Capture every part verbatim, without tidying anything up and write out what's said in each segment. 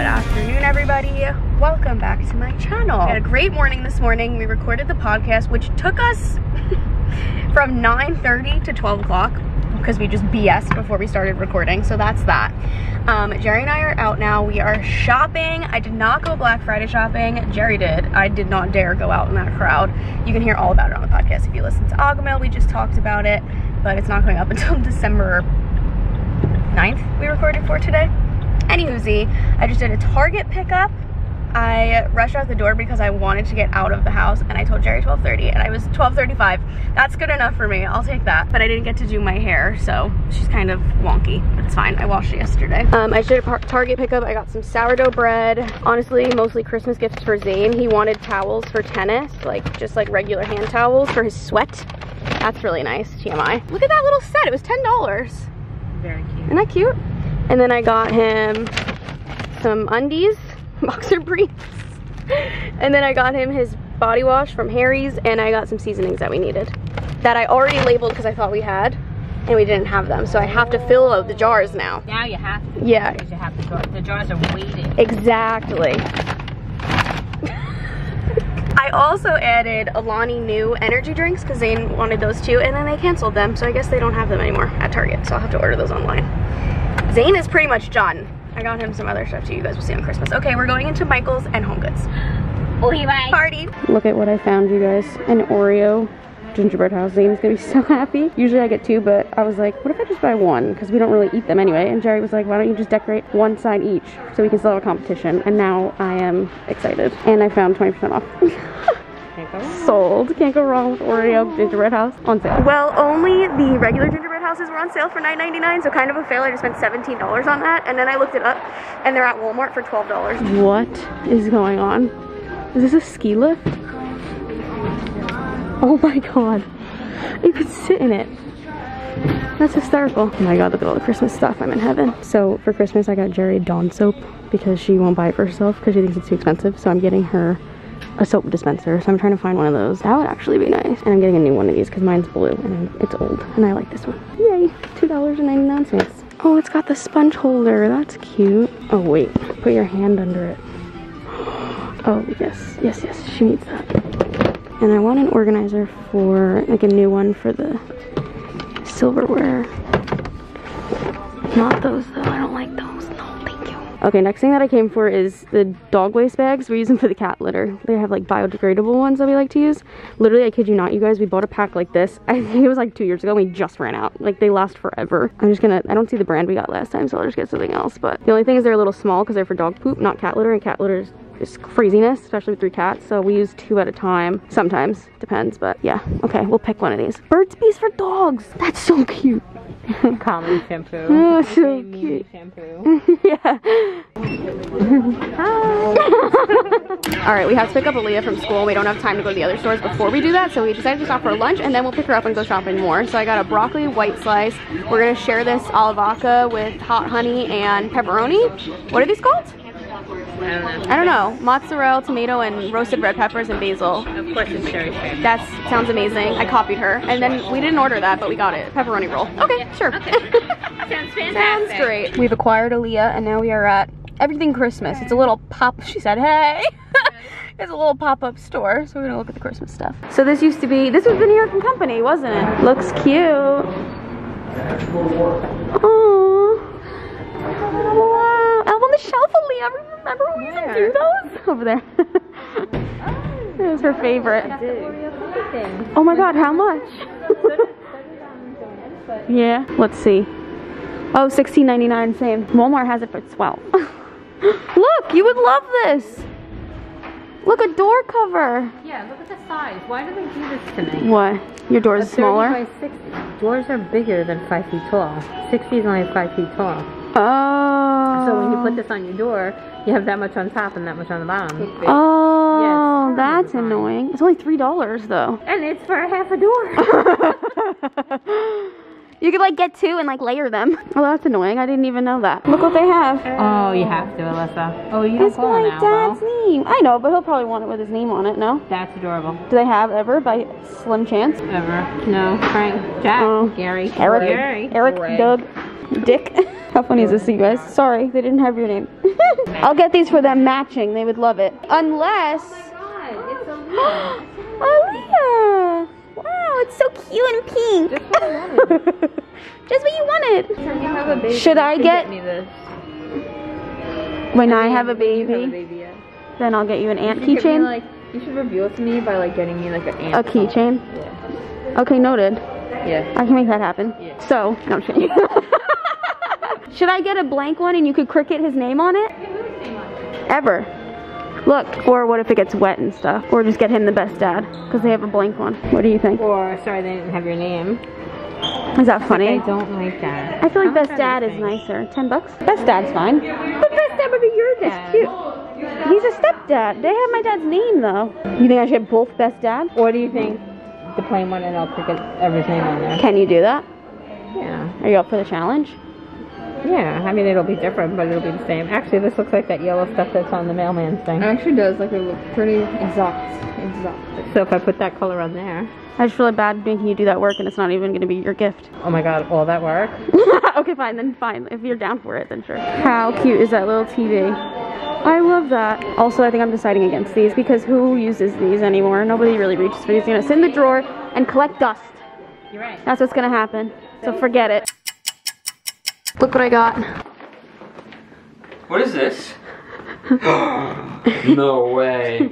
Good afternoon, everybody. Welcome back to my channel. We had a great morning this morning. We recorded the podcast, which took us from nine thirty to twelve o'clock because we just B S'd before we started recording, so that's that. Um, Jerry and I are out now. We are shopping. I did not go Black Friday shopping. Jerry did. I did not dare go out in that crowd. You can hear all about it on the podcast if you listen to Agahmil. We just talked about it, but it's not going up until December ninth we recorded for today. Anywhoozy, I just did a Target pickup. I rushed out the door because I wanted to get out of the house, and I told Jerry twelve thirty, and I was twelve thirty-five. That's good enough for me. I'll take that. But I didn't get to do my hair, so she's kind of wonky. But it's fine. I washed it yesterday. Um, I just did a Target pickup. I got some sourdough bread. Honestly, mostly Christmas gifts for Zane. He wanted towels for tennis, like just like regular hand towels for his sweat. That's really nice. T M I. Look at that little set. It was ten dollars. Very cute. Isn't that cute? And then I got him some undies, boxer briefs. And then I got him his body wash from Harry's, and I got some seasonings that we needed that I already labeled because I thought we had, and we didn't have them. So I have to fill out the jars now. Now you have to. Yeah. You have to go. The jars are waiting. Exactly. I also added Alani new energy drinks because Zane wanted those too, and then they canceled them. So I guess they don't have them anymore at Target. So I'll have to order those online. Zane is pretty much done. I got him some other stuff too. You guys will see on Christmas. Okay, we're going into Michael's and Home Goods. Bye bye. Party. Look at what I found, you guys. An Oreo gingerbread house. Zane's gonna be so happy. Usually I get two, but I was like, what if I just buy one? Because we don't really eat them anyway. And Jerry was like, why don't you just decorate one side each so we can still have a competition? And now I am excited. And I found twenty percent off. Can't go wrong. Sold. Can't go wrong with Oreo gingerbread house on sale. Well, only the regular gingerbread houses were on sale for nine ninety-nine, so kind of a fail. I just spent seventeen dollars on that, and then I looked it up, and they're at Walmart for twelve dollars. What is going on? Is this a ski lift? Oh my god. You could sit in it. That's hysterical. Oh my god, look at all the Christmas stuff. I'm in heaven. So for Christmas, I got Jerry Dawn soap because she won't buy it for herself because she thinks it's too expensive, so I'm getting her a soap dispenser, so I'm trying to find one of those. That would actually be nice. And I'm getting a new one of these because mine's blue and it's old, and I like this one. Yay, two ninety-nine. Oh, it's got the sponge holder. That's cute. Oh wait, put your hand under it. Oh yes, yes, yes, she needs that. And I want an organizer for, like a new one for the silverware. Not those though, I don't like those. Okay, next thing that I came for is the dog waste bags. We use them for the cat litter. They have like biodegradable ones that we like to use. Literally, I kid you not, you guys, we bought a pack like this. I think it was like two years ago, and we just ran out. Like, they last forever. I'm just gonna, I don't see the brand we got last time, so I'll just get something else. But the only thing is they're a little small because they're for dog poop, not cat litter, and cat litter is It's craziness, especially with three cats, so we use two at a time. Sometimes, depends, but yeah. Okay, we'll pick one of these. Burt's Bees for dogs. That's so cute. Common shampoo. Oh, so cute. Shampoo. Yeah. Hi. All right, we have to pick up Aaliyah from school. We don't have time to go to the other stores before we do that, so we decided to stop for lunch, and then we'll pick her up and go shopping more. So I got a broccoli white slice. We're gonna share this alavaca with hot honey and pepperoni. What are these called? I don't know. I don't know. Mozzarella, tomato, and roasted red peppers and basil. Of course it's cherry shrimp. That sounds amazing. I copied her. And then we didn't order that, but we got it. Pepperoni roll. Okay, yeah. Sure. Okay. Sounds fantastic. Sounds great. We've acquired Aaliyah, and now we are at Everything Christmas. It's a little pop. She said, hey. It's a little pop-up store, so we're going to look at the Christmas stuff. So this used to be, this was the New York and Company, wasn't it? Looks cute. Aww. On the shelf, Aaliyah. Remember when we used to do those? Over there. Oh, it was her favorite. Oh my god, how much? Yeah, let's see. Oh, sixteen ninety-nine, same. Walmart has it for twelve. Look, you would love this. Look, a door cover. Yeah, look at the size. Why do they do this to me? What? Your door's smaller? Doors are bigger than five feet tall. sixty is only five feet tall. Oh. So when you put this on your door, you have that much on top and that much on the bottom. Oh, yes, that's annoying. It's only three dollars though. And it's for a half a door. You could like get two and like layer them. Oh, that's annoying. I didn't even know that. Look what they have. Oh, you have to, Alyssa. Oh, you don't call it now. It's my dad's name. I know, but he'll probably want it with his name on it, no? That's adorable. Do they have Ever by slim chance? Ever. No. Frank. Jack. Oh. Gary. Eric. Gary. Eric. Greg. Doug. Dick. How funny is this, you guys? Sorry, they didn't have your name. I'll get these for them matching. They would love it. Unless... Oh my God, it's Aaliyah. Aaliyah. Wow, it's so cute and pink. Just what I wanted. Just what you wanted. Can you have a baby? Should I get... get me this? When I, mean, I have a baby, have a baby yeah. Then I'll get you an ant keychain. Like, you should review it to me by like getting me like an ant. A keychain? Yeah. Okay, noted. Yeah. I can make that happen. Yeah. So, no, I'm kidding. Should I get a blank one and you could Cricut his name on it? Ever. Look, or what if it gets wet and stuff? Or just get him the best dad, because they have a blank one. What do you think? Or, sorry, they didn't have your name. Is that funny? I don't like that. I feel like best dad is nicer. Ten bucks? Best dad's fine. But best dad would be your dad. It's cute. He's a stepdad. They have my dad's name, though. You think I should have both best dad? Or do you think the plain one and I'll pick every name on there? Can you do that? Yeah. Are you up for the challenge? Yeah, I mean it'll be different, but it'll be the same. Actually, this looks like that yellow stuff that's on the mailman's thing. It actually does, like it looks pretty exact. Exact. So if I put that color on there. I just feel bad making you do that work and it's not even going to be your gift. Oh my God, all that work? Okay, fine, then fine. If you're down for it, then sure. How cute is that little T V? I love that. Also, I think I'm deciding against these because who uses these anymore? Nobody really reaches for these. You're going to sit in the drawer and collect dust. You're right. That's what's going to happen. So forget it. Look what I got. What is this? No way.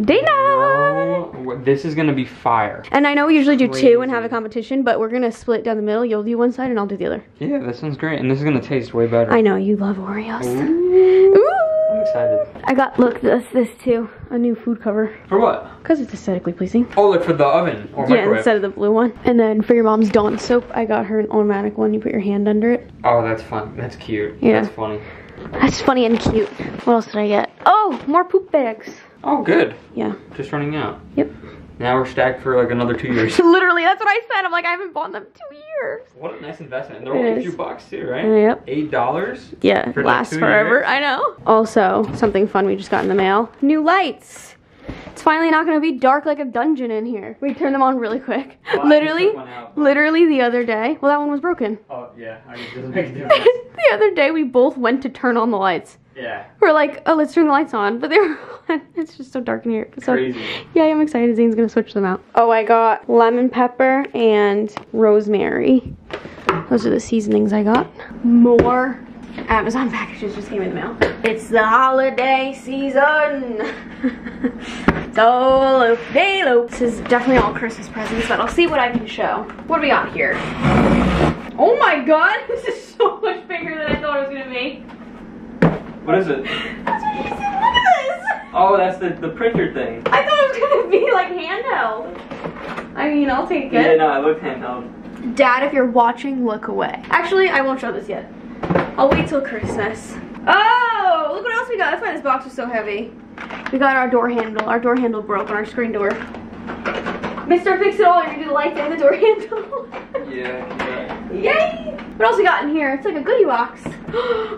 Dana! No, this is gonna be fire. And I know we usually do Crazy. two and have a competition, but we're gonna split down the middle. You'll do one side and I'll do the other. Yeah, that sounds great. And this is gonna taste way better. I know, you love Oreos. Ooh. Ooh. I'm excited. I got, look, this, this too. A new food cover. For what? Because it's aesthetically pleasing. Oh, look, for the oven or microwave. Yeah, instead of the blue one. And then for your mom's Dawn soap, I got her an automatic one. You put your hand under it. Oh, that's fun. That's cute. Yeah. That's funny. That's funny and cute. What else did I get? Oh, more poop bags. Oh, good. Yeah. Just running out. Yep. Now we're stacked for like another two years. Literally, that's what I said. I'm like, I haven't bought them two years. What a nice investment. They're only two bucks too, right? Yep. Eight dollars? Yeah, for lasts like forever. Years. I know. Also, something fun we just got in the mail. New lights. It's finally not gonna be dark like a dungeon in here. We turned them on really quick. Well, literally, out, literally the other day. Well, that one was broken. Oh, yeah. I mean, it doesn't make a difference. The other day, we both went to turn on the lights. Yeah. We're like, oh, let's turn the lights on. But they were, it's just so dark in here. So, crazy. Yeah, I'm excited. Zane's gonna switch them out. Oh, I got lemon pepper and rosemary. Those are the seasonings I got. More Amazon packages just came in the mail. It's the holiday season. So loop day loop. This is definitely all Christmas presents, but I'll see what I can show. What do we got here? Oh my God, this is so much bigger than I thought it was gonna be. What is it? That's what you said. Look at this. Oh, that's the, the printer thing. I thought it was gonna be like handheld. I mean, I'll take it. Yeah, no, I look handheld. Dad, if you're watching, look away. Actually, I won't show this yet. I'll wait till Christmas. Oh, look what else we got. That's why this box was so heavy. We got our door handle. Our door handle broke on our screen door. Mister Fix-It-All, you're gonna do the lights and the door handle. Yeah, yeah. Yay! What else we got in here? It's like a goodie box.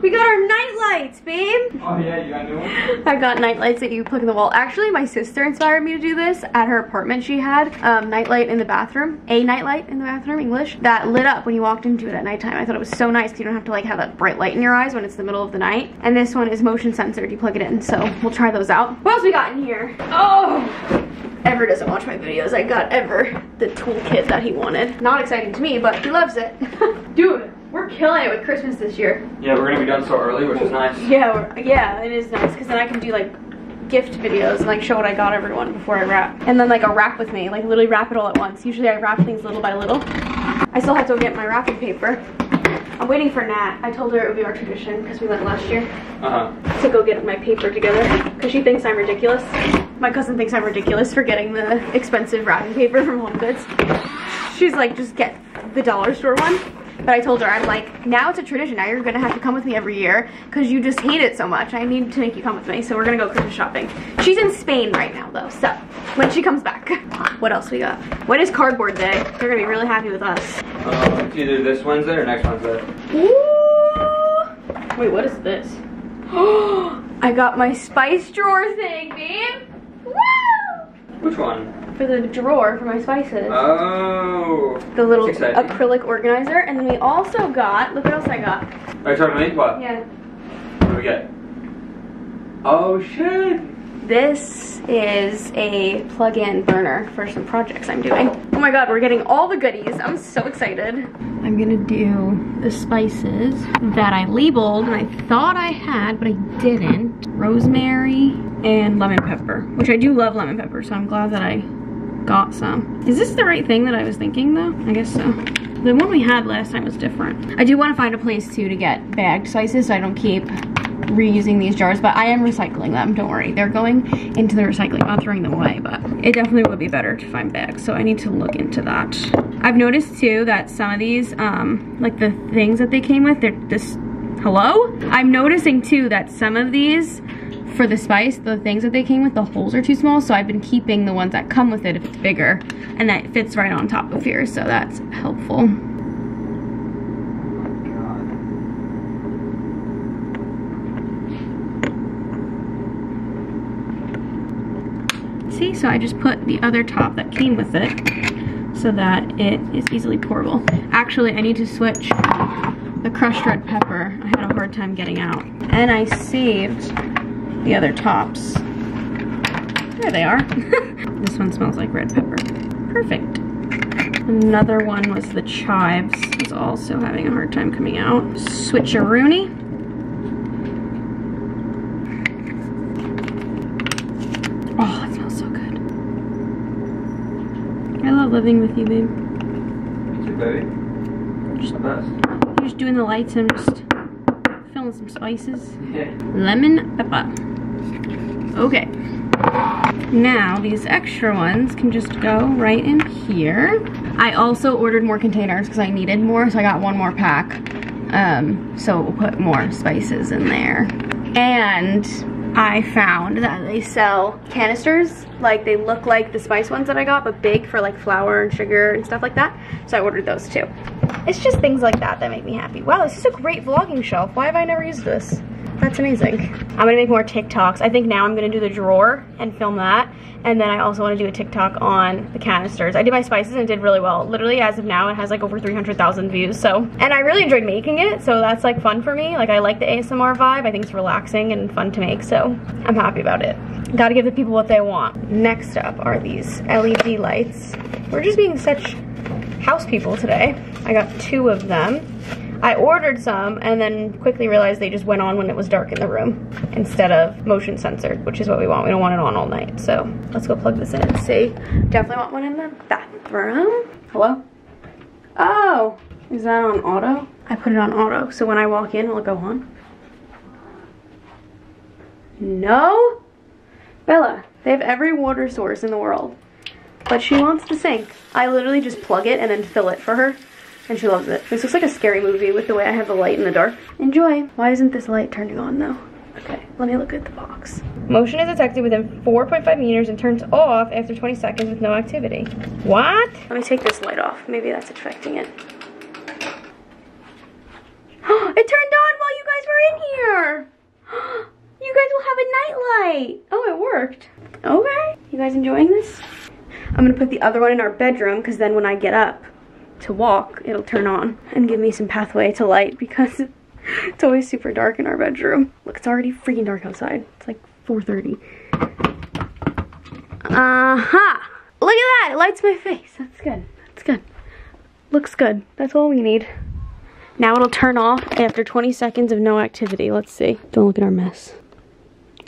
We got our night lights, babe. Oh yeah, you got new ones? I got night lights that you plug in the wall. Actually, my sister inspired me to do this at her apartment. She had um, night light in the bathroom, a night light in the bathroom, English, that lit up when you walked into it at nighttime. I thought it was so nice because you don't have to like have that bright light in your eyes when it's the middle of the night. And this one is motion sensored. You plug it in, so we'll try those out. What else we got in here? Oh! Ever doesn't watch my videos. I got Ever the toolkit that he wanted. Not exciting to me, but he loves it. Dude, we're killing it with Christmas this year. Yeah, we're gonna be done so early, which is nice. Yeah, yeah, it is nice because then I can do like gift videos and like show what I got everyone before I wrap. And then like a wrap with me, like literally wrap it all at once. Usually I wrap things little by little. I still have to get my wrapping paper. I'm waiting for Nat. I told her it would be our tradition because we went last year uh-huh. to go get my paper together because she thinks I'm ridiculous. My cousin thinks I'm ridiculous for getting the expensive wrapping paper from Home Goods. She's like, just get the dollar store one. But I told her, I'm like, now it's a tradition. Now you're gonna have to come with me every year because you just hate it so much. I need to make you come with me. So we're gonna go Christmas shopping. She's in Spain right now though, so when she comes back. What else we got? When is cardboard day? They're gonna be really happy with us. Uh, it's either this Wednesday or next Wednesday. Ooh. Wait, what is this? I got my spice drawer thing, babe. Woo! Which one? for the drawer for my spices. Oh. The little acrylic organizer. And then we also got, look what else I got. Are you talking about ink pot? Yeah. What do we get? Oh shit. This is a plug-in burner for some projects I'm doing. Oh my god, we're getting all the goodies. I'm so excited. I'm gonna do the spices that I labeled and I thought I had, but I didn't. Rosemary and lemon pepper, which I do love lemon pepper, so I'm glad that I got some. Is this the right thing that I was thinking though? I guess so. The one we had last time was different. I do want to find a place too to get bagged spices so I don't keep reusing these jars, but I am recycling them, don't worry. They're going into the recycling, not throwing them away, but it definitely would be better to find bags, so I need to look into that. I've noticed too that some of these, um, like the things that they came with, they're this, hello? I'm noticing too that some of these, for the spice, the things that they came with, the holes are too small, so I've been keeping the ones that come with it if it's bigger, and that fits right on top of yours, so that's helpful. So I just put the other top that came with it so that it is easily pourable. Actually, I need to switch the crushed red pepper. I had a hard time getting out. And I saved the other tops. There they are. This one smells like red pepper. Perfect. Another one was the chives. It's also having a hard time coming out. Switcheroony. Living with you, babe. You baby? Just, you're just doing the lights and I'm just filling some spices. Yeah. Lemon pepper. Okay. Now these extra ones can just go right in here. I also ordered more containers because I needed more, so I got one more pack. Um, so we'll put more spices in there. And I found that they sell canisters, like they look like the spice ones that I got, but big for like flour and sugar and stuff like that. So I ordered those too. It's just things like that that make me happy. Wow, this is a great vlogging shelf. Why have I never used this? That's amazing. I'm gonna make more TikToks. I think now I'm gonna do the drawer and film that. And then I also wanna do a TikTok on the canisters. I did my spices and it did really well. Literally as of now, it has like over three hundred thousand views, so. And I really enjoyed making it, so that's like fun for me. Like I like the A S M R vibe. I think it's relaxing and fun to make, so I'm happy about it. Gotta give the people what they want. Next up are these L E D lights. We're just being such house people today. I got two of them. I ordered some and then quickly realized they just went on when it was dark in the room instead of motion censored, which is what we want. We don't want it on all night. So let's go plug this in and see. Definitely want one in the bathroom. Hello? Oh, is that on auto? I put it on auto. So when I walk in, will it go on? No? Bella, they have every water source in the world, but she wants to sink. I literally just plug it and then fill it for her. And she loves it. This looks like a scary movie with the way I have the light in the dark. Enjoy. Why isn't this light turning on though? Okay, let me look at the box. Motion is detected within four point five meters and turns off after twenty seconds with no activity. What? Let me take this light off. Maybe that's affecting it. It turned on while you guys were in here. You guys will have a night light. Oh, it worked. Okay. You guys enjoying this? I'm gonna put the other one in our bedroom because then when I get up to walk, it'll turn on and give me some pathway to light because it's always super dark in our bedroom. Look, it's already freaking dark outside. It's like four thirty. Aha! Look at that! It lights my face. That's good. That's good. Looks good. That's all we need. Now it'll turn off after twenty seconds of no activity. Let's see. Don't look at our mess.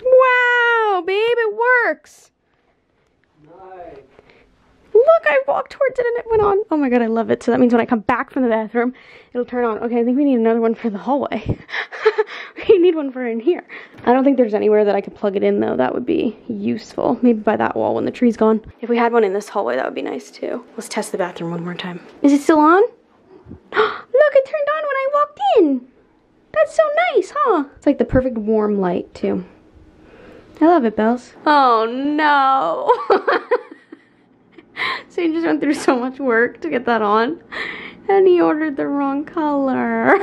Wow, babe, it works! Nice. Look, I walked towards it and it went on. Oh my god, I love it. So that means when I come back from the bathroom, it'll turn on. Okay, I think we need another one for the hallway. We need one for in here. I don't think there's anywhere that I could plug it in though. That would be useful. Maybe by that wall when the tree's gone. If we had one in this hallway, that would be nice too. Let's test the bathroom one more time. Is it still on? Look, it turned on when I walked in. That's so nice, huh? It's like the perfect warm light too. I love it, Bells. Oh no. So he just went through so much work to get that on. And he ordered the wrong color.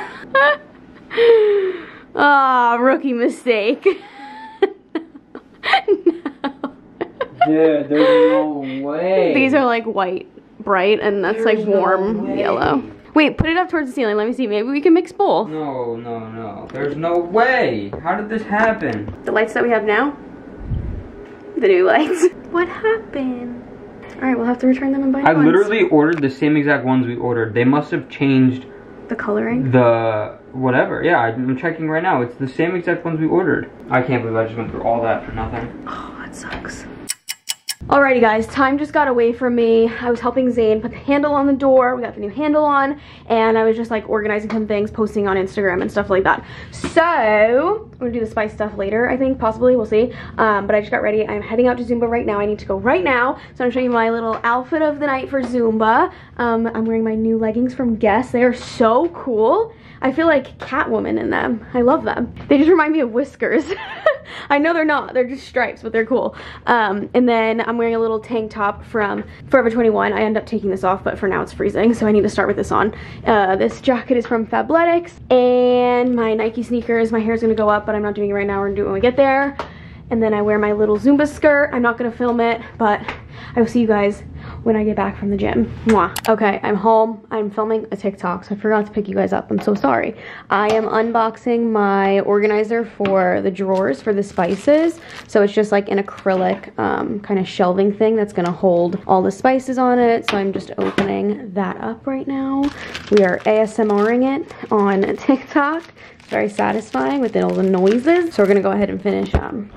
Ah, oh, rookie mistake. No. Dude, there's no way. These are like white, bright, and that's there's like warm no yellow. Wait, put it up towards the ceiling. Let me see. Maybe we can mix both. No, no, no. There's no way. How did this happen? The lights that we have now? The new lights. What happened? All right, we'll have to return them and buy new I ones. Literally ordered the same exact ones we ordered. They must have changed the coloring? The whatever. Yeah, I'm checking right now. It's the same exact ones we ordered. I can't believe I just went through all that for nothing. Oh, that sucks. Alrighty guys, time just got away from me. I was helping Zane put the handle on the door. We got the new handle on and I was just like organizing some things, posting on Instagram and stuff like that. So I'm gonna do the spice stuff later, I think, possibly, we'll see. Um, but I just got ready. I'm heading out to Zumba right now. I need to go right now. So I'm showing you my little outfit of the night for Zumba. Um, I'm wearing my new leggings from Guess. They are so cool. I feel like Catwoman in them. I love them. They just remind me of Whiskers. I know they're not, they're just stripes, but they're cool. Um, and then I'm wearing a little tank top from Forever twenty-one. I end up taking this off, but for now it's freezing, so I need to start with this on. Uh, this jacket is from Fabletics, and my Nike sneakers. My hair's gonna go up, but I'm not doing it right now. We're gonna do it when we get there. And then I wear my little Zumba skirt. I'm not gonna film it, but I will see you guys when I get back from the gym. Mwah. Okay, I'm home. I'm filming a TikTok, so I forgot to pick you guys up. I'm so sorry. I am unboxing my organizer for the drawers for the spices. So it's just like an acrylic um, kind of shelving thing that's gonna hold all the spices on it. So I'm just opening that up right now. We are A S M R-ing it on TikTok. Very satisfying with all the noises. So we're gonna go ahead and finish um,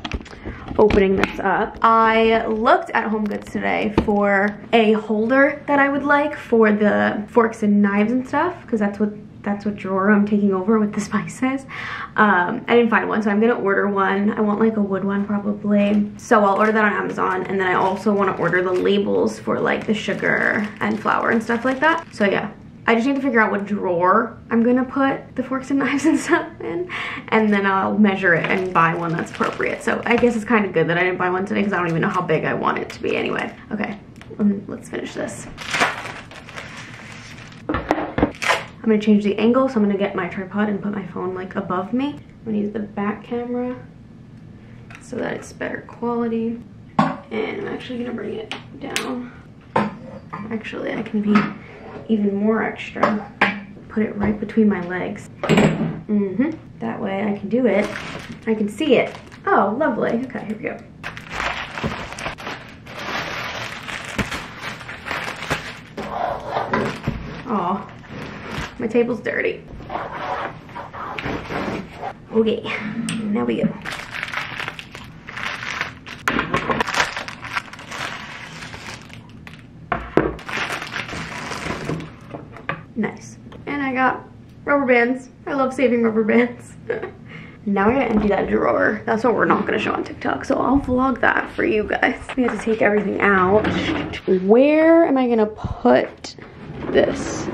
opening this up. I looked at Home Goods today for a holder that I would like for the forks and knives and stuff, because that's what that's what drawer I'm taking over with the spices. Um, I didn't find one, so I'm gonna order one. I want like a wood one probably. So I'll order that on Amazon, and then I also wanna order the labels for like the sugar and flour and stuff like that. So yeah. I just need to figure out what drawer I'm gonna put the forks and knives and stuff in, and then I'll measure it and buy one that's appropriate. So I guess it's kind of good that I didn't buy one today because I don't even know how big I want it to be anyway. Okay, um, let's finish this. I'm gonna change the angle, so I'm gonna get my tripod and put my phone like above me. I'm gonna use the back camera so that it's better quality. And I'm actually gonna bring it down. Actually, I can be even more extra. Put it right between my legs. Mm-hmm. That way I can do it. I can see it. Oh, lovely. Okay, here we go. Oh, my table's dirty. Okay, now we go. Nice. And I got rubber bands. I love saving rubber bands. Now we're gonna empty that drawer. That's what we're not gonna show on TikTok, so I'll vlog that for you guys. We have to take everything out. Where am I gonna put this?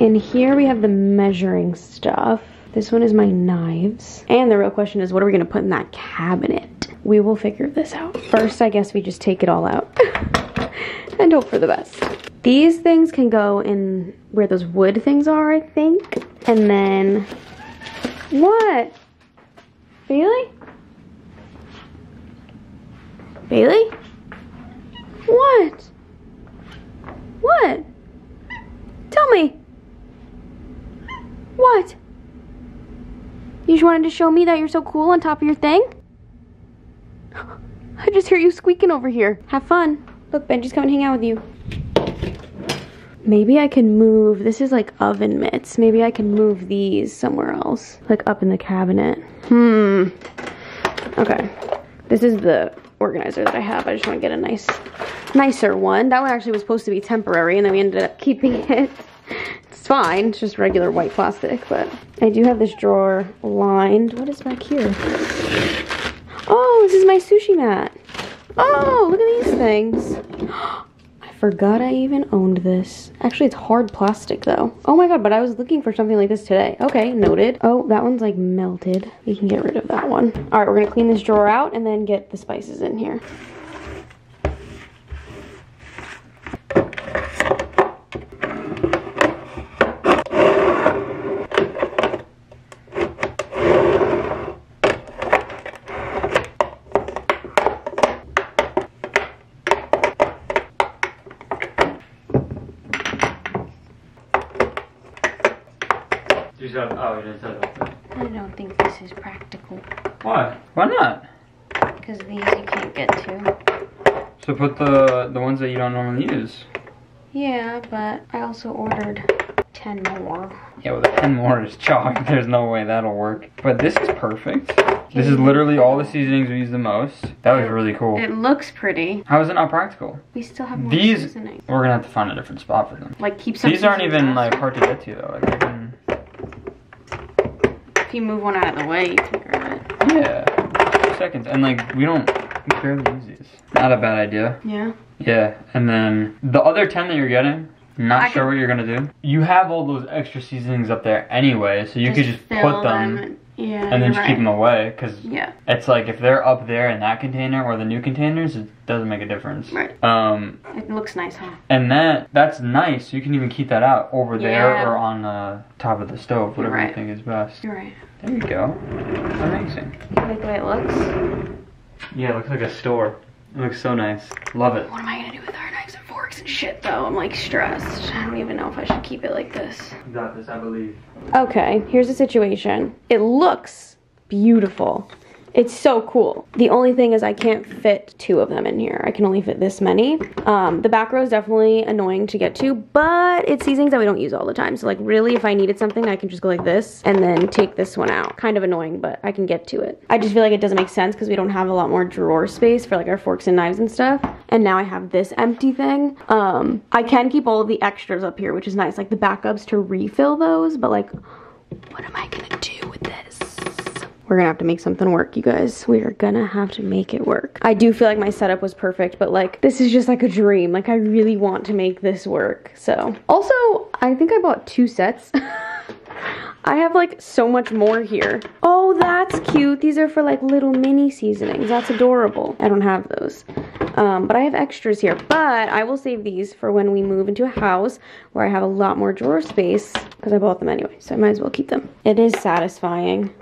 In here we have the measuring stuff. This one is my knives. And the real question is, what are we gonna put in that cabinet? We will figure this out. First, I guess we just take it all out and hope for the best. These things can go in where those wood things are, I think. And then, what? Bailey? Bailey? What? What? Tell me. What? You just wanted to show me that you're so cool on top of your thing? I just hear you squeaking over here. Have fun. Look, Benji's coming to hang out with you. Maybe I can move, this is like oven mitts. Maybe I can move these somewhere else, like up in the cabinet. Hmm, okay. This is the organizer that I have. I just wanna get a nice, nicer one. That one actually was supposed to be temporary and then we ended up keeping it. It's fine, it's just regular white plastic, but I do have this drawer lined. What is back here? Oh, this is my sushi mat. Oh, look at these things. Forgot I even owned this. Actually, it's hard plastic though. Oh my god, but I was looking for something like this today. Okay, noted. Oh, that one's like melted. We can get rid of that one. All right, we're gonna clean this drawer out and then get the spices in here. You said, oh, you didn't set it up. I don't think this is practical. Why? Why not? Because these you can't get to. So put the the ones that you don't normally use. Yeah, but I also ordered ten more. Yeah, well, the ten more is chalk. There's no way that'll work. But this is perfect. This is literally all the seasonings we use the most. That was really cool. It looks pretty. How is it not practical? We still have more these, seasonings. We're gonna have to find a different spot for them. Like keep some. These aren't even like hard to get to though. Like, even... If you move one out of the way, you can grab it. Yeah, two seconds. And like we don't we barely use these. Not a bad idea. Yeah. Yeah, and then the other ten that you're getting. Not I sure what you're gonna do. You have all those extra seasonings up there anyway, so you just could just put them, them. Yeah, and then just right. keep them away, because yeah. it's like if they're up there in that container or the new containers, it doesn't make a difference. Right. Um, it looks nice, huh? And that that's nice. You can even keep that out over yeah. there or on the top of the stove, whatever right. you think is best. You're right. There you go. Amazing. You like the way it looks? Yeah, it looks like a store. It looks so nice. Love it. What am I gonna do with our knives and forks and shit though? I'm like stressed. I don't even know if I should keep it like this. You got this, I believe. Okay, here's the situation. It looks beautiful. It's so cool. The only thing is I can't fit two of them in here. I can only fit this many. Um, the back row is definitely annoying to get to, but it's seasonings that we don't use all the time. So like really, if I needed something, I can just go like this and then take this one out. Kind of annoying, but I can get to it. I just feel like it doesn't make sense because we don't have a lot more drawer space for like our forks and knives and stuff. And now I have this empty thing. Um, I can keep all of the extras up here, which is nice. Like the backups to refill those, but like, what am I gonna do with this? We're gonna have to make something work, you guys. We are gonna have to make it work. I do feel like my setup was perfect, but like, this is just like a dream. Like, I really want to make this work, so. Also, I think I bought two sets. I have like so much more here. Oh, that's cute. These are for like little mini seasonings. That's adorable. I don't have those. Um, but I have extras here, but I will save these for when we move into a house where I have a lot more drawer space because I bought them anyway, so I might as well keep them. It is satisfying.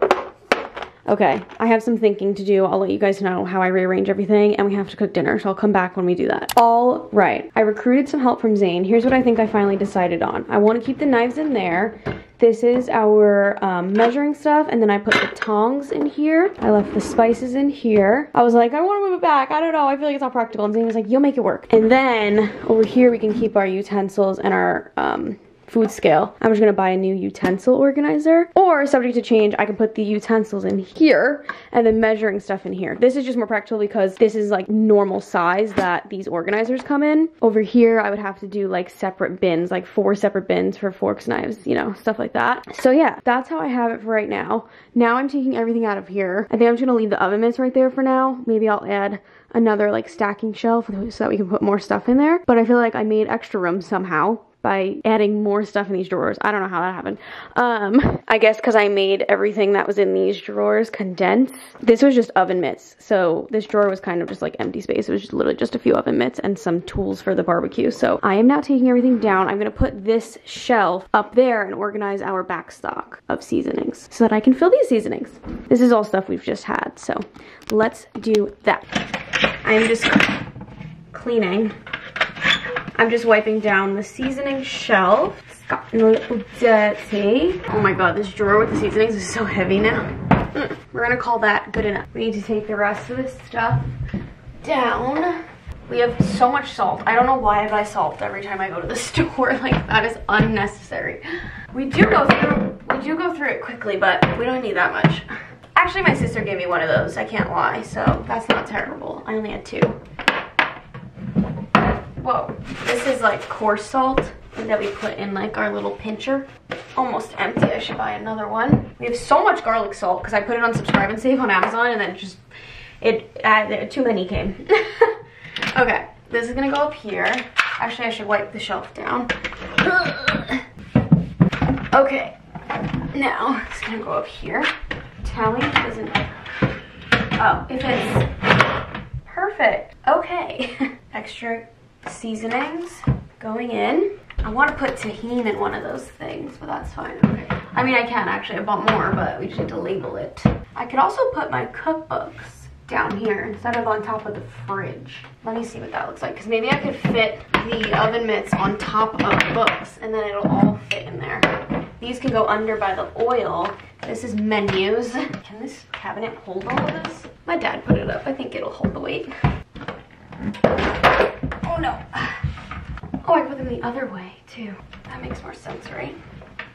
Okay, I have some thinking to do. I'll let you guys know how I rearrange everything, and we have to cook dinner, so I'll come back when we do that. All right, I recruited some help from Zane. Here's what I think I finally decided on. I want to keep the knives in there. This is our um, measuring stuff, and then I put the tongs in here. I left the spices in here. I was like, I want to move it back. I don't know. I feel like it's not practical. And Zane was like, you'll make it work. And then over here, we can keep our utensils and our... Um, food scale. I'm just gonna buy a new utensil organizer, or subject to change, I can put the utensils in here and the measuring stuff in here. This is just more practical because this is like normal size that these organizers come in. Over here, I would have to do like separate bins, like four separate bins for forks, knives, you know, stuff like that. So yeah, that's how I have it for right now. Now I'm taking everything out of here. I think I'm just gonna leave the oven mitts right there for now. Maybe I'll add another like stacking shelf so that we can put more stuff in there. But I feel like I made extra room somehow by adding more stuff in these drawers. I don't know how that happened. Um, I guess because I made everything that was in these drawers condense. This was just oven mitts. So this drawer was kind of just like empty space. It was just literally just a few oven mitts and some tools for the barbecue. So I am now taking everything down. I'm gonna put this shelf up there and organize our back stock of seasonings so that I can fill these seasonings. This is all stuff we've just had. So let's do that. I'm just cleaning. I'm just wiping down the seasoning shelf. It's gotten a little dirty. Oh my god, this drawer with the seasonings is so heavy now. Mm. We're gonna call that good enough. We need to take the rest of this stuff down. We have so much salt. I don't know why I buy salt every time I go to the store. Like, that is unnecessary. We do go through, we do go through it quickly, but we don't need that much. Actually, my sister gave me one of those. I can't lie, so that's not terrible. I only had two. Whoa, this is like coarse salt that we put in like our little pincher. Almost empty, I should buy another one. We have so much garlic salt because I put it on subscribe and save on Amazon and then just, it, uh, too many came. Okay, this is gonna go up here. Actually, I should wipe the shelf down. Okay, now it's gonna go up here. Tally doesn't, oh, if it's perfect, okay. Extra seasonings going in. I want to put tahini in one of those things, but that's fine. Okay. I mean, I can actually. I bought more, but we just need to label it. I could also put my cookbooks down here instead of on top of the fridge. Let me see what that looks like, because maybe I could fit the oven mitts on top of the books, and then it'll all fit in there. These can go under by the oil. This is menus. Can this cabinet hold all of this? My dad put it up. I think it'll hold the weight. Oh no. Oh, I put them the other way too. That makes more sense, right?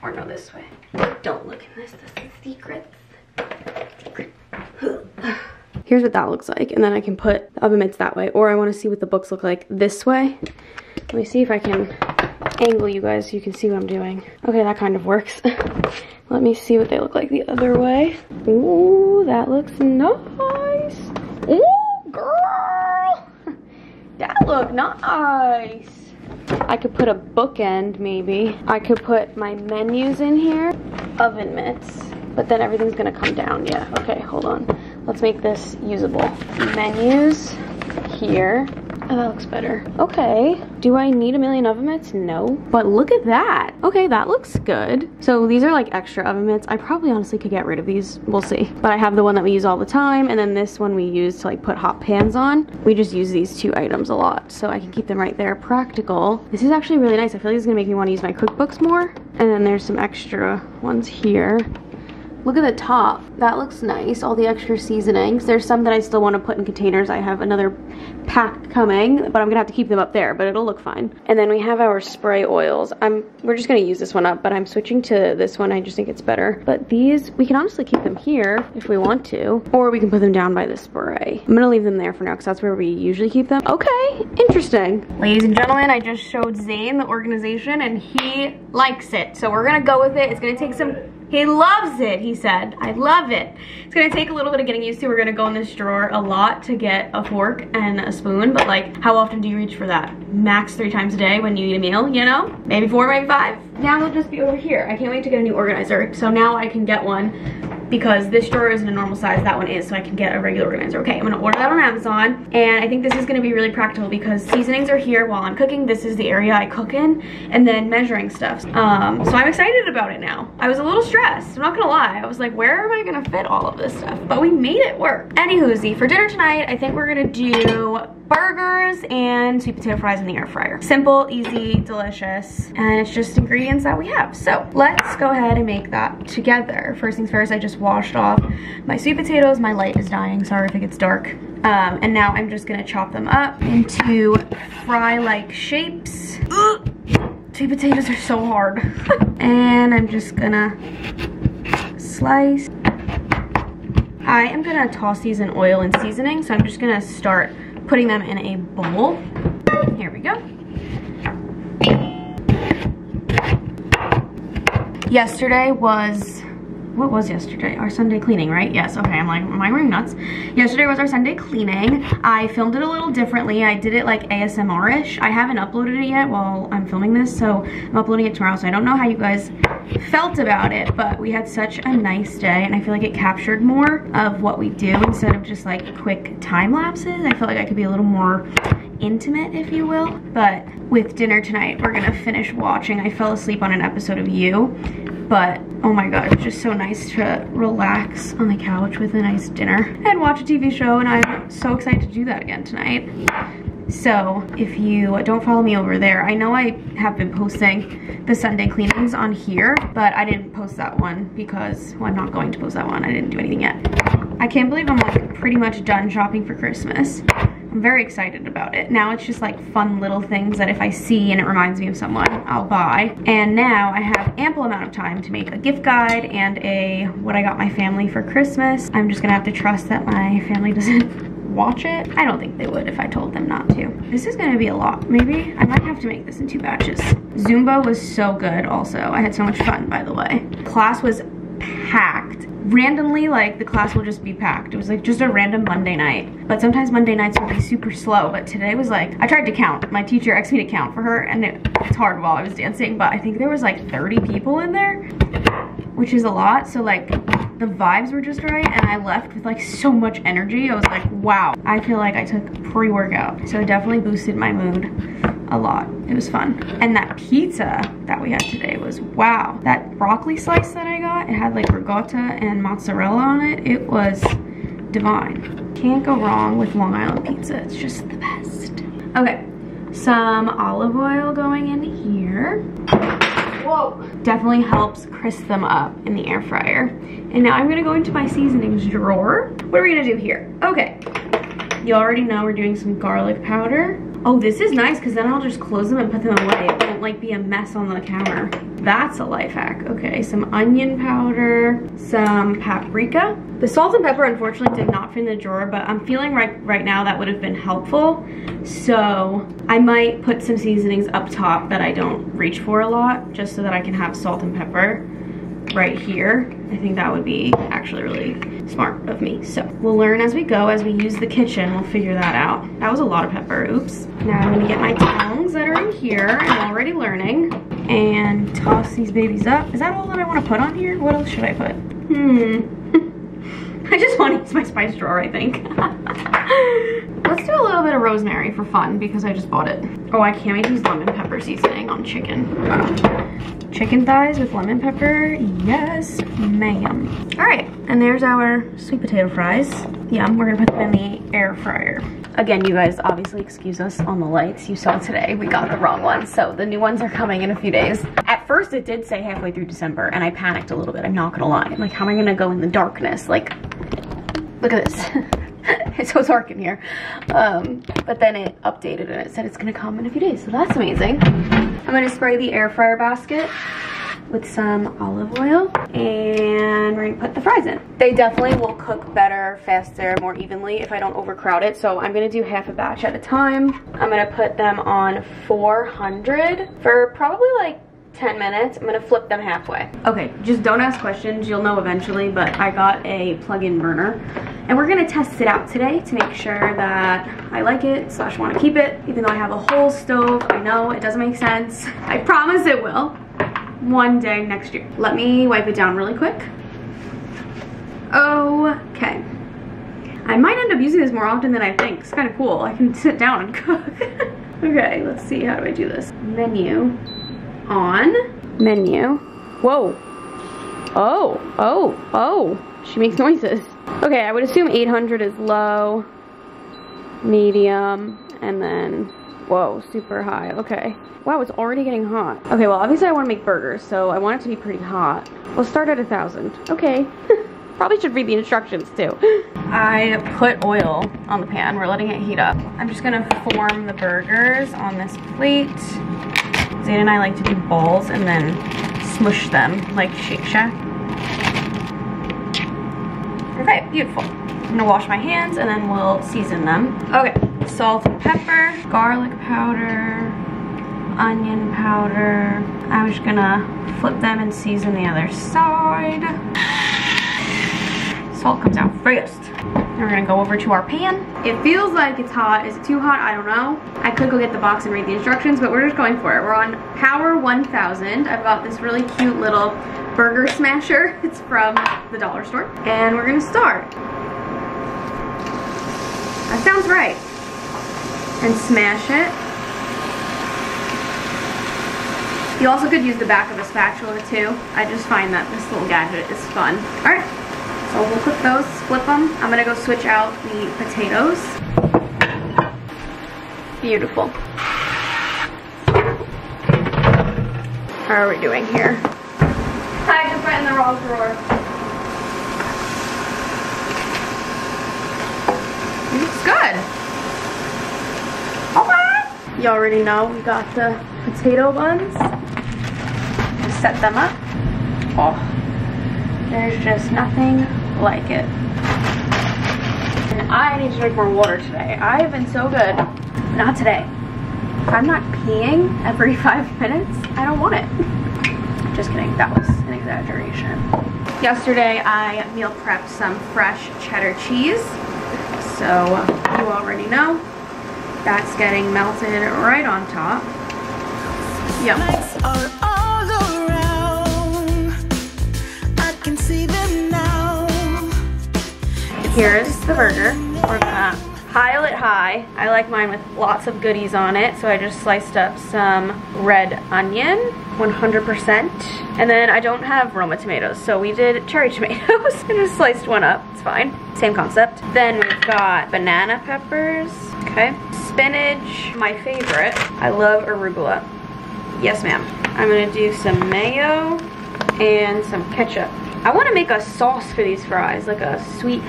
Or no, this way. Don't look in this. This is secrets. Secret. Here's what that looks like. And then I can put the oven mitts that way. Or I want to see what the books look like this way. Let me see if I can angle you guys so you can see what I'm doing. Okay, that kind of works. Let me see what they look like the other way. Ooh, that looks nice. Ooh, girl. That look nice. I could put a bookend maybe. I could put my menus in here. Oven mitts. But then everything's gonna come down, yeah. Okay, hold on. Let's make this usable. Menus here. Oh, that looks better. Okay. Do I need a million oven mitts? No. But look at that. Okay, that looks good. So these are like extra oven mitts. I probably honestly could get rid of these. We'll see. But I have the one that we use all the time. And then this one we use to like put hot pans on. We just use these two items a lot. So I can keep them right there. Practical. This is actually really nice. I feel like it's going to make me want to use my cookbooks more. And then there's some extra ones here. Look at the top. That looks nice. All the extra seasonings. There's some that I still want to put in containers. I have another pack coming, but I'm going to have to keep them up there, but it'll look fine. And then we have our spray oils. I'm we're just going to use this one up, but I'm switching to this one. I just think it's better. But these, we can honestly keep them here if we want to, or we can put them down by the spray. I'm going to leave them there for now because that's where we usually keep them. Okay, interesting. Ladies and gentlemen, I just showed Zane the organization and he likes it. So we're going to go with it. It's going to take some... He loves it, he said. I love it. It's gonna take a little bit of getting used to. We're gonna go in this drawer a lot to get a fork and a spoon, but like, how often do you reach for that? Max three times a day when you eat a meal, you know? Maybe four, maybe five. Now they'll just be over here. I can't wait to get a new organizer. So now I can get one because this drawer isn't a normal size, that one is, so I can get a regular organizer. Okay, I'm gonna order that on Amazon, and I think this is gonna be really practical because seasonings are here while I'm cooking. This is the area I cook in, and then measuring stuff. Um, so I'm excited about it now. I was a little stressed. I'm not gonna lie. I was like, where am I gonna fit all of this stuff? But we made it work. Anywhoosie, for dinner tonight, I think we're gonna do burgers and sweet potato fries in the air fryer. Simple, easy, delicious, and it's just ingredients that we have. So let's go ahead and make that together. First things first, I just washed off my sweet potatoes. My light is dying, sorry if it gets dark. Um, and now I'm just gonna chop them up into fry-like shapes. Ugh! Sweet potatoes are so hard. And I'm just gonna slice. I am gonna toss these in oil and seasoning, so I'm just gonna start putting them in a bowl. Here we go. Yesterday was, what was yesterday? Our Sunday cleaning, right? Yes, okay, I'm like, am I going nuts? Yesterday was our Sunday cleaning. I filmed it a little differently. I did it like A S M R-ish. I haven't uploaded it yet while I'm filming this, so I'm uploading it tomorrow, so I don't know how you guys felt about it, but we had such a nice day, and I feel like it captured more of what we do instead of just like quick time lapses. I feel like I could be a little more intimate, if you will. But with dinner tonight, we're gonna finish watching. I fell asleep on an episode of You, but oh my god, it's just so nice to relax on the couch with a nice dinner and watch a T V show, and I'm so excited to do that again tonight. So if you don't follow me over there, I know I have been posting the Sunday cleanings on here, but I didn't post that one because, well, I'm not going to post that one. I didn't do anything yet. I can't believe I'm like pretty much done shopping for Christmas. I'm very excited about it. Now it's just like fun little things that if I see and it reminds me of someone, I'll buy. And now I have ample amount of time to make a gift guide and a what I got my family for Christmas. I'm just gonna have to trust that my family doesn't watch it. I don't think they would if I told them not to. This is gonna be a lot. Maybe I might have to make this in two batches. Zumba was so good also. I had so much fun, by the way. Class was packed. Randomly, like, the class will just be packed. It was like just a random Monday night, but sometimes Monday nights will be super slow, but today was like, I tried to count. My teacher asked me to count for her, and it, it's hard while I was dancing, but I think there was like thirty people in there, which is a lot. So like the vibes were just right, and I left with like so much energy. I was like, wow, I feel like I took pre-workout. So it definitely boosted my mood a lot. It was fun. And that pizza that we had today was wow. That broccoli slice that I got, it had like ricotta and mozzarella on it. It was divine. Can't go wrong with Long Island pizza. It's just the best. Okay, some olive oil going in here. whoa. Definitely helps crisp them up in the air fryer. And now I'm gonna go into my seasonings drawer. What are we gonna do here? Okay, you already know we're doing some garlic powder. Oh, this is nice, because then I'll just close them and put them away. It won't like be a mess on the counter. That's a life hack. Okay, some onion powder, some paprika. The salt and pepper unfortunately did not fit in the drawer, but I'm feeling right, right now that would have been helpful. So I might put some seasonings up top that I don't reach for a lot, just so that I can have salt and pepper right here. I think that would be actually really smart of me. So we'll learn as we go, as we use the kitchen, we'll figure that out. That was a lot of pepper, oops. Now I'm gonna get my tongs that are in here, I'm already learning, and toss these babies up. Is that all that I wanna put on here? What else should I put? Hmm, I just wanna use my spice drawer, I think. Let's do a little bit of rosemary for fun because I just bought it. Oh, I can't wait to use lemon pepper seasoning on chicken. Wow. Chicken thighs with lemon pepper, yes ma'am. All right, and there's our sweet potato fries. Yum, we're gonna put them in the air fryer. Again, you guys obviously excuse us on the lights. You saw today we got the wrong ones, so the new ones are coming in a few days. At first it did say halfway through December and I panicked a little bit, I'm not gonna lie. I'm like, how am I gonna go in the darkness? Like, look at this. It's so dark in here. Um, but then it updated and it said it's gonna come in a few days, so that's amazing. I'm gonna spray the air fryer basket with some olive oil and we're gonna put the fries in. They definitely will cook better, faster, more evenly if I don't overcrowd it, so I'm gonna do half a batch at a time. I'm gonna put them on four hundred for probably like ten minutes. I'm gonna flip them halfway. Okay, just don't ask questions, you'll know eventually, but I got a plug-in burner and we're gonna test it out today to make sure that I like it slash want to keep it, even though I have a whole stove. I know it doesn't make sense. I promise it will one day next year. Let me wipe it down really quick. Okay, I might end up using this more often than I think. It's kind of cool, I can sit down and cook. Okay, let's see, how do I do this? Menu on menu. Whoa. Oh, oh, oh. She makes noises. Okay, I would assume eight hundred is low, medium, and then, whoa, super high. Okay. Wow, it's already getting hot. Okay, well, obviously I want to make burgers, so I want it to be pretty hot. We'll start at one thousand. Okay. Probably should read the instructions too. I put oil on the pan. We're letting it heat up. I'm just going to form the burgers on this plate. Zane and I like to do balls and then smush them like Shake Shack. Okay, beautiful. I'm gonna wash my hands and then we'll season them. Okay, salt and pepper, garlic powder, onion powder. I'm just gonna flip them and season the other side. Salt comes out first. We're gonna go over to our pan. It feels like it's hot. Is it too hot? I don't know. I could go get the box and read the instructions, but we're just going for it. We're on power one thousand. I've got this really cute little burger smasher. It's from the dollar store. And we're gonna start. That sounds right. And smash it. You also could use the back of a spatula too. I just find that this little gadget is fun. All right. So we'll cook those, flip them. I'm gonna go switch out the potatoes. Beautiful. How are we doing here? I just went in the wrong drawer. It's good. Okay. You already know we got the potato buns. Just set them up. Oh, there's just nothing like it. And I need to drink more water today. I have been so good. Not today. If I'm not peeing every five minutes, I don't want it. Just kidding, that was an exaggeration. Yesterday I meal prepped some fresh cheddar cheese. So you already know that's getting melted right on top. Yum. Lights are all around. I can see them now. Here's the burger. We're gonna pile it high. I like mine with lots of goodies on it, so I just sliced up some red onion, one hundred percent. And then I don't have Roma tomatoes, so we did cherry tomatoes. I just sliced one up, it's fine. Same concept. Then we've got banana peppers, okay. Spinach, my favorite. I love arugula. Yes, ma'am. I'm gonna do some mayo and some ketchup. I wanna make a sauce for these fries, like a sweet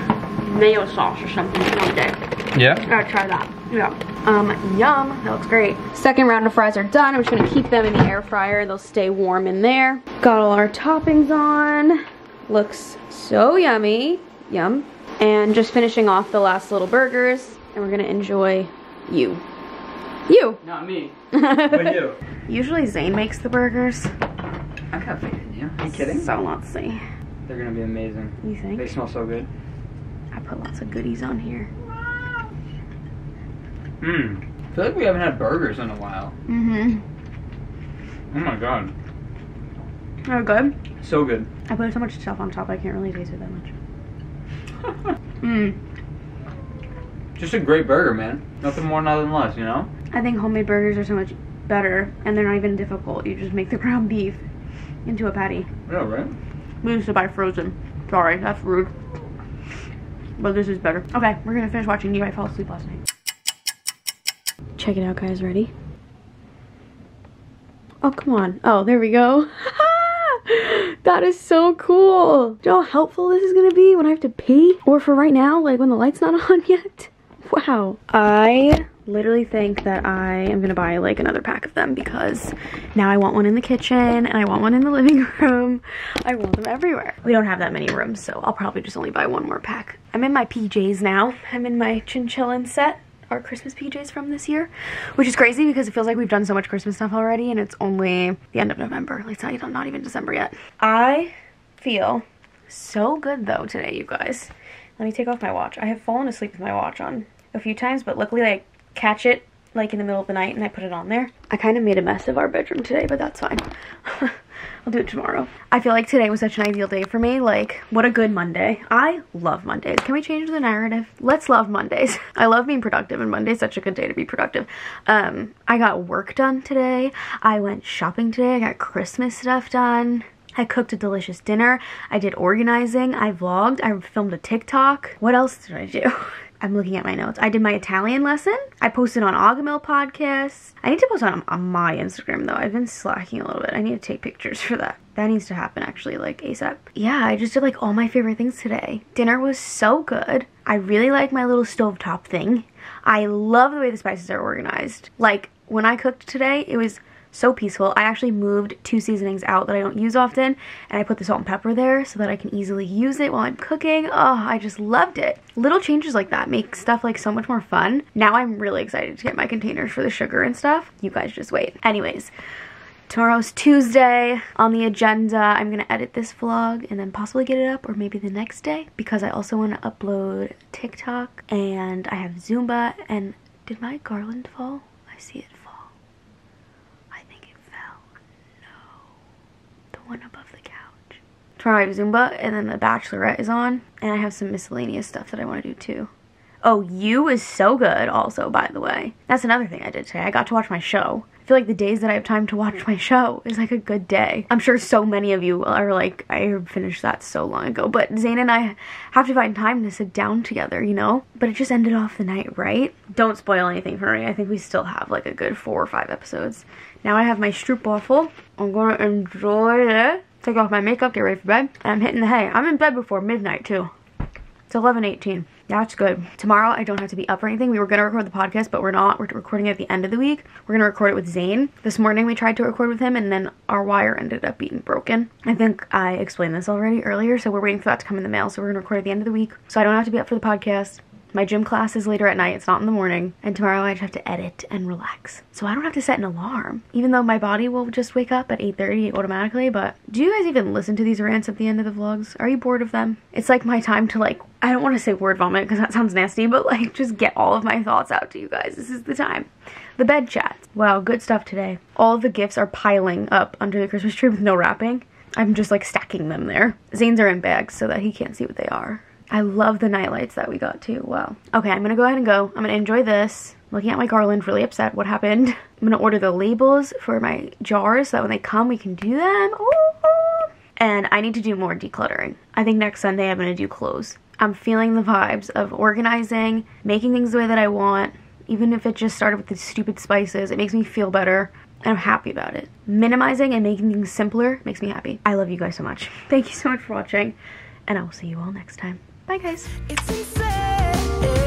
mayo sauce or something one day. Yeah? I gotta try that, yeah. Um, yum, that looks great. Second round of fries are done. I'm just gonna keep them in the air fryer. They'll stay warm in there. Got all our toppings on. Looks so yummy, yum. And just finishing off the last little burgers, and we're gonna enjoy you. You. Not me, but you. Usually Zane makes the burgers. I'm kind of faking you. Are you kidding? So let's see. They're gonna be amazing. You think? They smell so good. I put lots of goodies on here. Mmm. I feel like we haven't had burgers in a while. Mm-hmm. Oh my god. They're good? So good. I put so much stuff on top, I can't really taste it that much. Mmm. Just a great burger, man. Nothing more, nothing less, you know? I think homemade burgers are so much better, and they're not even difficult. You just make the ground beef into a patty. Yeah, right? We used to buy frozen. Sorry, that's rude. But this is better. Okay, we're gonna finish watching you. I fell asleep last night. Check it out, guys. Ready? Oh, come on. Oh, there we go. That is so cool. Do you know how helpful this is gonna be when I have to pee? Or for right now, like when the light's not on yet? Wow. I literally think that I am gonna buy like another pack of them because now I want one in the kitchen and I want one in the living room. I want them everywhere. We don't have that many rooms, so I'll probably just only buy one more pack. I'm in my P Js now. I'm in my chinchillin set. Our Christmas P Js from this year, which is crazy because it feels like we've done so much Christmas stuff already and it's only the end of November. Like, it's not even, not even December yet. I feel so good though today, you guys. Let me take off my watch. I have fallen asleep with my watch on a few times, but luckily I catch it like in the middle of the night and I put it on there. I kind of made a mess of our bedroom today, but that's fine. I'll do it tomorrow. I feel like today was such an ideal day for me. Like, what a good Monday. I love Mondays. Can we change the narrative? Let's love Mondays. I love being productive, and Monday's such a good day to be productive. Um, I got work done today. I went shopping today. I got Christmas stuff done. I cooked a delicious dinner. I did organizing. I vlogged. I filmed a TikTok. What else did I do? I'm looking at my notes. I did my Italian lesson. I posted on Agahmil podcast. I need to post on, on my Instagram though. I've been slacking a little bit. I need to take pictures for that. That needs to happen actually, like ASAP. Yeah, I just did like all my favorite things today. Dinner was so good. I really like my little stovetop thing. I love the way the spices are organized. Like when I cooked today, it was so peaceful. I actually moved two seasonings out that I don't use often, and I put the salt and pepper there so that I can easily use it while I'm cooking. Oh, I just loved it. Little changes like that make stuff like so much more fun. Now I'm really excited to get my containers for the sugar and stuff. You guys just wait. Anyways, tomorrow's Tuesday. On the agenda, I'm gonna edit this vlog and then possibly get it up, or maybe the next day, because I also want to upload TikTok and I have Zumba. And did my garland fall? I see it. One above the couch. Tomorrow I have Zumba, and then the Bachelorette is on, and I have some miscellaneous stuff that I want to do too. Oh, You is so good also, by the way. That's another thing I did today. I got to watch my show. I feel like the days that I have time to watch my show is like a good day. I'm sure so many of you are like, I finished that so long ago, but Zane and I have to find time to sit down together, you know? But it just ended off the night, right? Don't spoil anything for me. I think we still have like a good four or five episodes. Now I have my Stroopwafel. I'm gonna enjoy it. Take off my makeup, get ready for bed. And I'm hitting the hay. I'm in bed before midnight too. It's eleven eighteen. That's good. Tomorrow I don't have to be up or anything. We were gonna record the podcast, but we're not. We're recording it at the end of the week. We're gonna record it with Zane. This morning we tried to record with him and then our wire ended up being broken. I think I explained this already earlier, so we're waiting for that to come in the mail. So we're gonna record at the end of the week. So I don't have to be up for the podcast. My gym class is later at night, it's not in the morning. And tomorrow I just have to edit and relax. So I don't have to set an alarm, even though my body will just wake up at eight thirty automatically. But do you guys even listen to these rants at the end of the vlogs? Are you bored of them? It's like my time to like, I don't want to say word vomit because that sounds nasty, but like just get all of my thoughts out to you guys. This is the time. The bed chats. Wow, good stuff today. All the gifts are piling up under the Christmas tree with no wrapping. I'm just like stacking them there. Zane's are in bags so that he can't see what they are. I love the night lights that we got too. Wow. Okay, I'm gonna go ahead and go. I'm gonna enjoy this. I'm looking at my garland, really upset. What happened? I'm gonna order the labels for my jars so that when they come, we can do them. Ooh. And I need to do more decluttering. I think next Sunday I'm gonna do clothes. I'm feeling the vibes of organizing, making things the way that I want. Even if it just started with the stupid spices, it makes me feel better. and I'm happy about it. Minimizing and making things simpler makes me happy. I love you guys so much. Thank you so much for watching, and I will see you all next time. Bye guys. It's insane.